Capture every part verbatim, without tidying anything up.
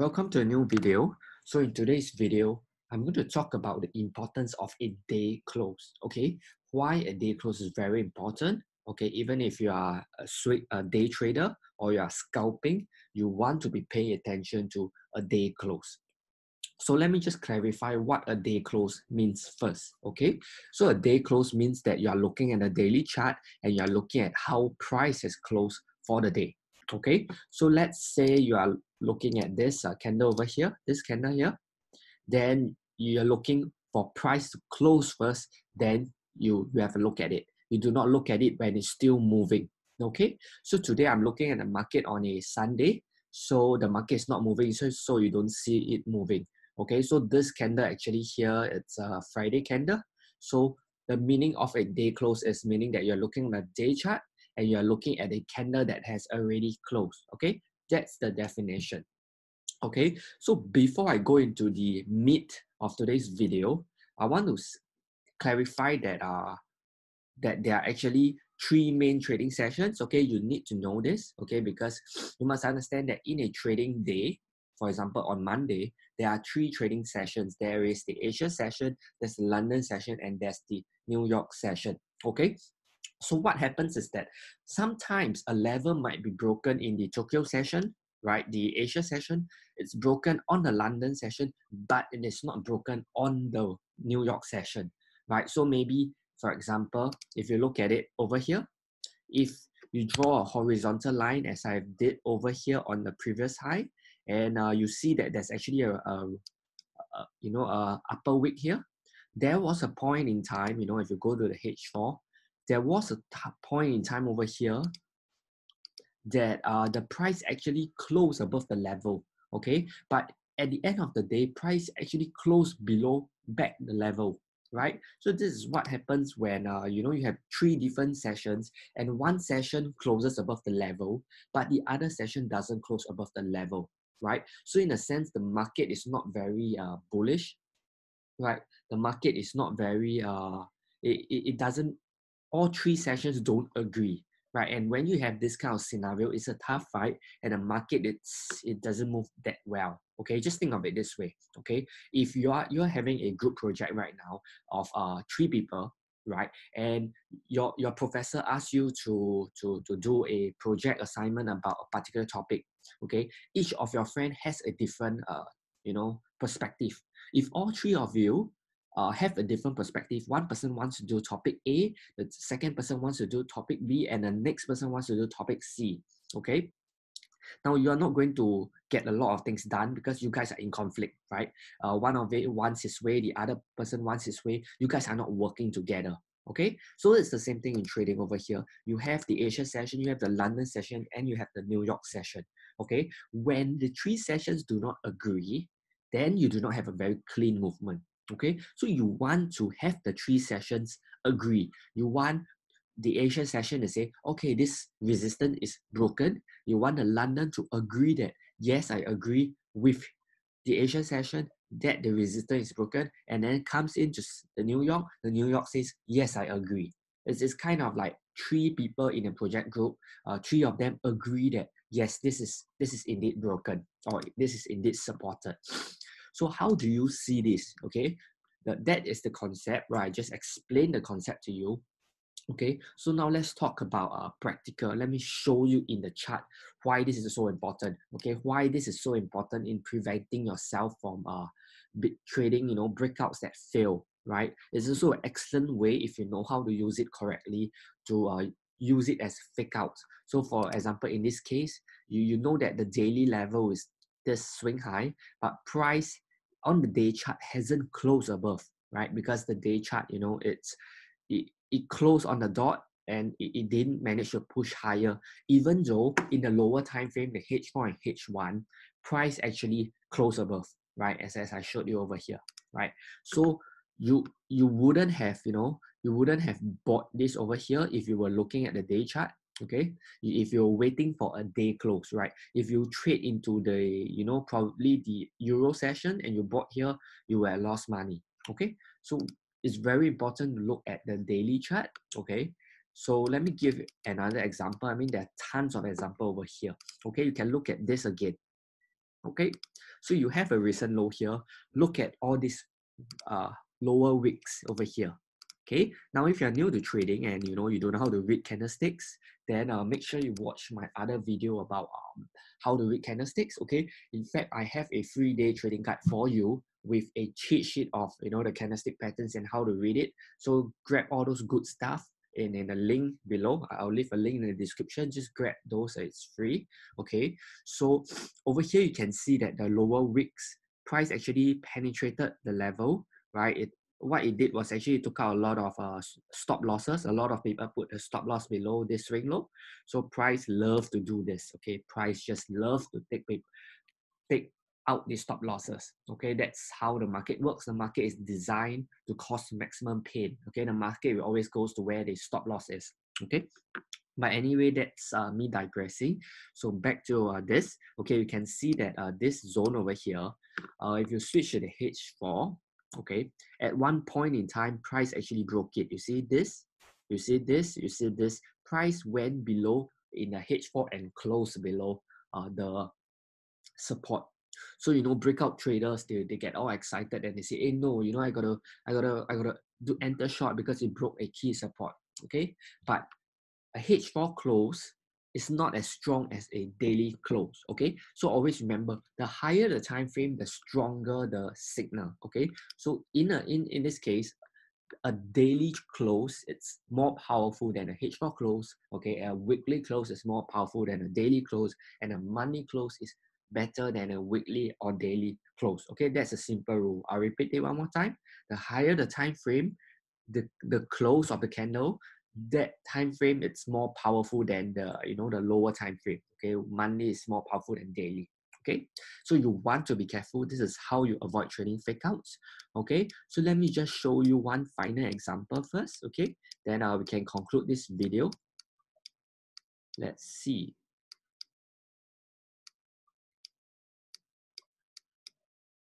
Welcome to a new video. So in today's video, I'm going to talk about the importance of a day close, okay? Why a day close is very important, okay? Even if you are a day trader or you are scalping, you want to be paying attention to a day close. So let me just clarify what a day close means first, okay? So a day close means that you are looking at a daily chart and you are looking at how price has closed for the day, okay? So let's say you are looking at this uh, candle over here, this candle here, then you're looking for price to close first, then you, you have a look at it. You do not look at it when it's still moving, okay? So today I'm looking at the market on a Sunday, so the market is not moving, so, so you don't see it moving, okay? So this candle actually here, it's a Friday candle. So the meaning of a day close is meaning that you're looking at the day chart and you're looking at a candle that has already closed, okay? That's the definition, okay? So before I go into the meat of today's video, I want to clarify that uh, that there are actually three main trading sessions, okay? You need to know this, okay? Because you must understand that in a trading day, for example, on Monday, there are three trading sessions. There is the Asia session, there's the London session, and there's the New York session, okay? So what happens is that sometimes a level might be broken in the Tokyo session, right? The Asia session, it's broken on the London session, but it is not broken on the New York session, right? So maybe, for example, if you look at it over here, if you draw a horizontal line as I did over here on the previous high, and uh, you see that there's actually a, a, a you know, a upper wick here. There was a point in time, you know, if you go to the H four, there was a point in time over here that uh, the price actually closed above the level, okay? But at the end of the day, price actually closed below back the level, right? So this is what happens when, uh, you know, you have three different sessions and one session closes above the level, but the other session doesn't close above the level, right? So in a sense, the market is not very uh, bullish, right? The market is not very, uh, it, it, it doesn't, all three sessions don't agree, right? And when you have this kind of scenario, it's a tough fight and the market, it's, it doesn't move that well, okay? Just think of it this way, okay? If you are, you're having a group project right now of uh, three people, right? And your, your professor asks you to, to, to do a project assignment about a particular topic, okay? Each of your friend has a different, uh, you know, perspective. If all three of you Uh, have a different perspective. One person wants to do topic A, the second person wants to do topic B, and the next person wants to do topic C, okay? Now, you're not going to get a lot of things done because you guys are in conflict, right? Uh, one of it wants his way, the other person wants his way. You guys are not working together, okay? So it's the same thing in trading over here. You have the Asia session, you have the London session, and you have the New York session, okay? When the three sessions do not agree, then you do not have a very clean movement. Okay, so you want to have the three sessions agree. You want the Asian session to say, okay, this resistance is broken. You want the London to agree that, yes, I agree with the Asian session that the resistance is broken. And then comes into the New York. The New York says, yes, I agree. It's, it's kind of like three people in a project group. Uh, three of them agree that, yes, this is, this is indeed broken or this is indeed supported. So how do you see this, okay? That, that is the concept, right? I just explained the concept to you, okay? So now let's talk about uh, practical. Let me show you in the chart why this is so important, okay? Why this is so important in preventing yourself from uh, trading, you know, breakouts that fail, right? It's also an excellent way if you know how to use it correctly to uh, use it as fake outs. So for example, in this case, you, you know that the daily level is this swing high, but price on the day chart hasn't closed above, right? Because the day chart, you know, it's it, it closed on the dot and it, it didn't manage to push higher, even though in the lower time frame, the H four and H one, price actually closed above, right? As, as I showed you over here, right? So you you wouldn't have, you know, you wouldn't have bought this over here if you were looking at the day chart. Okay, if you're waiting for a day close, right? If you trade into the, you know, probably the euro session and you bought here, you will lost money. Okay, so it's very important to look at the daily chart. Okay, so let me give another example. I mean, there are tons of examples over here. Okay, you can look at this again. Okay, so you have a recent low here. Look at all these uh, lower wicks over here. Okay, now if you're new to trading and you know you don't know how to read candlesticks, then uh, make sure you watch my other video about um, how to read candlesticks. Okay, in fact, I have a free day trading guide for you with a cheat sheet of you know the candlestick patterns and how to read it. So grab all those good stuff in in the link below. I'll leave a link in the description. Just grab those; it's free. Okay, so over here you can see that the lower wicks price actually penetrated the level, right? It what it did was actually it took out a lot of uh, stop losses. A lot of people put a stop loss below this swing low. So price love to do this. Okay, price just love to take take out the stop losses. Okay, that's how the market works. The market is designed to cause maximum pain. Okay, the market always goes to where the stop loss is. Okay, but anyway, that's uh, me digressing. So back to uh, this. Okay, you can see that uh, this zone over here, uh, if you switch to the H four, okay, at one point in time, price actually broke it. You see this, you see this, you see this. Price went below in the H four and closed below uh, the support. So you know, breakout traders they, they get all excited and they say, "Hey, no, you know, I gotta, I gotta, I gotta do enter short because it broke a key support." Okay, but a H four close is not as strong as a daily close. Okay, so always remember, the higher the time frame, the stronger the signal. Okay, so in a in in this case, a daily close it's more powerful than a H four close. Okay, a weekly close is more powerful than a daily close, and a monthly close is better than a weekly or daily close. Okay, that's a simple rule. I'll repeat it one more time. The higher the time frame, the, the close of the candle, that time frame it's more powerful than the you know the lower time frame. Okay, monthly is more powerful than daily. Okay, so you want to be careful. This is how you avoid trading fakeouts. Okay, so let me just show you one final example first. Okay, then uh, we can conclude this video. Let's see.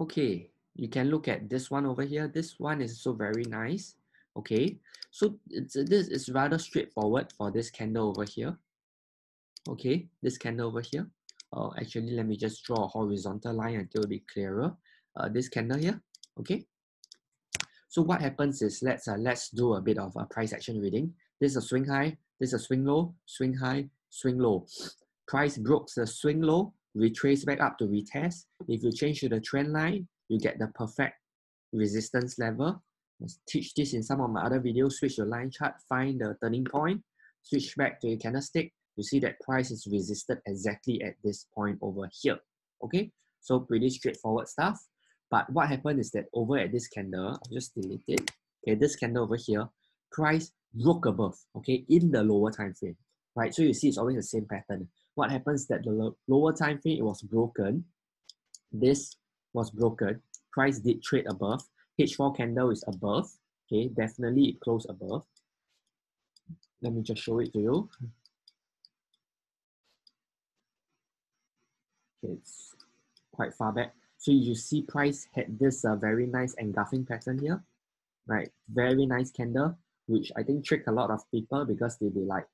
Okay, you can look at this one over here. This one is so very nice. Okay, so it's, this is rather straightforward for this candle over here. Okay, this candle over here. Uh, actually, let me just draw a horizontal line until it'll be clearer. Uh, this candle here. Okay. So what happens is let's uh, let's do a bit of a price action reading. This is a swing high. This is a swing low. Swing high. Swing low. Price broke the swing low. Retrace back up to retest. If you change to the trend line, you get the perfect resistance level. Let's teach this in some of my other videos. Switch the line chart, find the turning point, switch back to a candlestick. You see that price is resisted exactly at this point over here. Okay, so pretty straightforward stuff. But what happened is that over at this candle, I'll just delete it. Okay, this candle over here, price broke above. Okay, in the lower time frame. Right, so you see it's always the same pattern. What happens that the lo lower time frame, it was broken. This was broken. Price did trade above. H four candle is above. Okay, definitely it closed above. Let me just show it to you. It's quite far back. So you see price had this uh, very nice engulfing pattern here. Right, very nice candle, which I think tricked a lot of people because they, they like,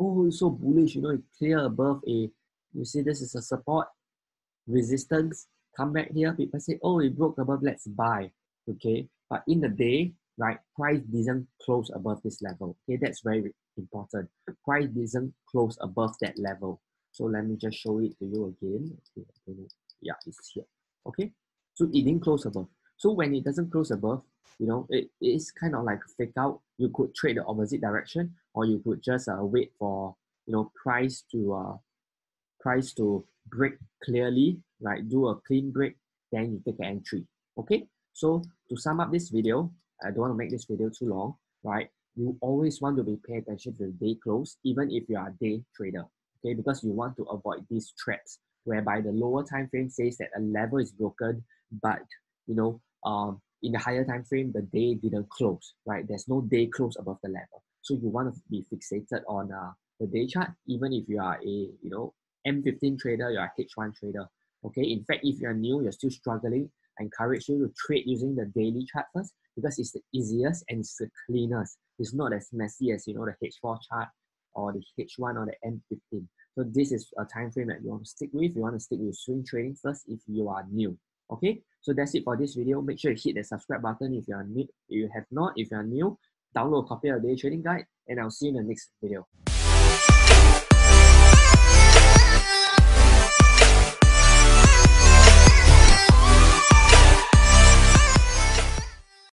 oh, it's so bullish, you know, it clear above a, you see this is a support, resistance, come back here, people say, oh, it broke above, let's buy, okay? But in the day, right, price doesn't close above this level, okay? That's very important. Price doesn't close above that level. So let me just show it to you again. Okay. Yeah, it's here, okay? So it didn't close above. So when it doesn't close above, you know, it is kind of like a fake out. You could trade the opposite direction, or you could just uh, wait for, you know, price to uh, price to break clearly, right? Do a clean break, then you take an entry. Okay. So to sum up this video, I don't want to make this video too long, right? You always want to be paying attention to the day close, even if you are a day trader, okay? Because you want to avoid these traps, whereby the lower time frame says that a level is broken, but you know. Um, in the higher time frame, the day didn't close, right? There's no day close above the level. So you want to be fixated on uh, the day chart, even if you are a, you know, M fifteen trader, you're a H one trader, okay? In fact, if you're new, you're still struggling, I encourage you to trade using the daily chart first because it's the easiest and it's the cleanest. It's not as messy as, you know, the H four chart or the H one or the M fifteen. So this is a time frame that you want to stick with. You want to stick with swing trading first if you are new. Okay, so that's it for this video. Make sure you hit the subscribe button if you are new. If you have not, if you are new, download a copy of the Day Trading Guide, and I'll see you in the next video.